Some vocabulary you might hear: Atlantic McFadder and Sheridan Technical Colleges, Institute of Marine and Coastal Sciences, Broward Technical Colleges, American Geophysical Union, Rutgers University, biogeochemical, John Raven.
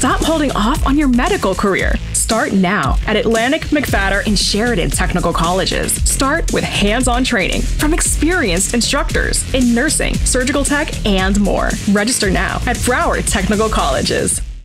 Stop holding off on your medical career. Start now at Atlantic McFadder and Sheridan Technical Colleges. Start with hands-on training from experienced instructors in nursing, surgical tech, and more. Register now at Broward Technical Colleges.